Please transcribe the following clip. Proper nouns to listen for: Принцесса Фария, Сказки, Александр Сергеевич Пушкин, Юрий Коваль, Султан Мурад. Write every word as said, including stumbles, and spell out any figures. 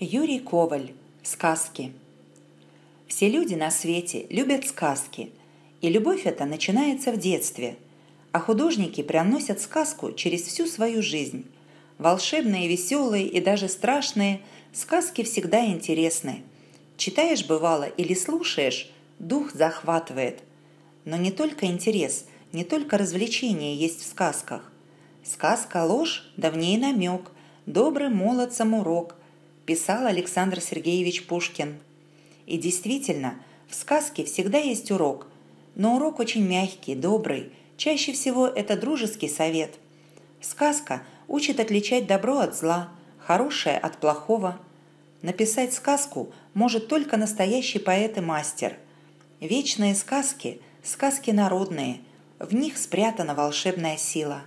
Юрий Коваль. Сказки. Все люди на свете любят сказки, и любовь эта начинается в детстве, а художники проносят сказку через всю свою жизнь. Волшебные, веселые и даже страшные сказки всегда интересны. Читаешь, бывало, или слушаешь, дух захватывает. Но не только интерес, не только развлечение есть в сказках. Сказка — ложь, да в ней намек, добрый молодцам урок, писал Александр Сергеевич Пушкин. И действительно, в сказке всегда есть урок, но урок очень мягкий, добрый, чаще всего это дружеский совет. Сказка учит отличать добро от зла, хорошее от плохого. Написать сказку может только настоящий поэт и мастер. Вечные сказки, сказки народные, в них спрятана волшебная сила.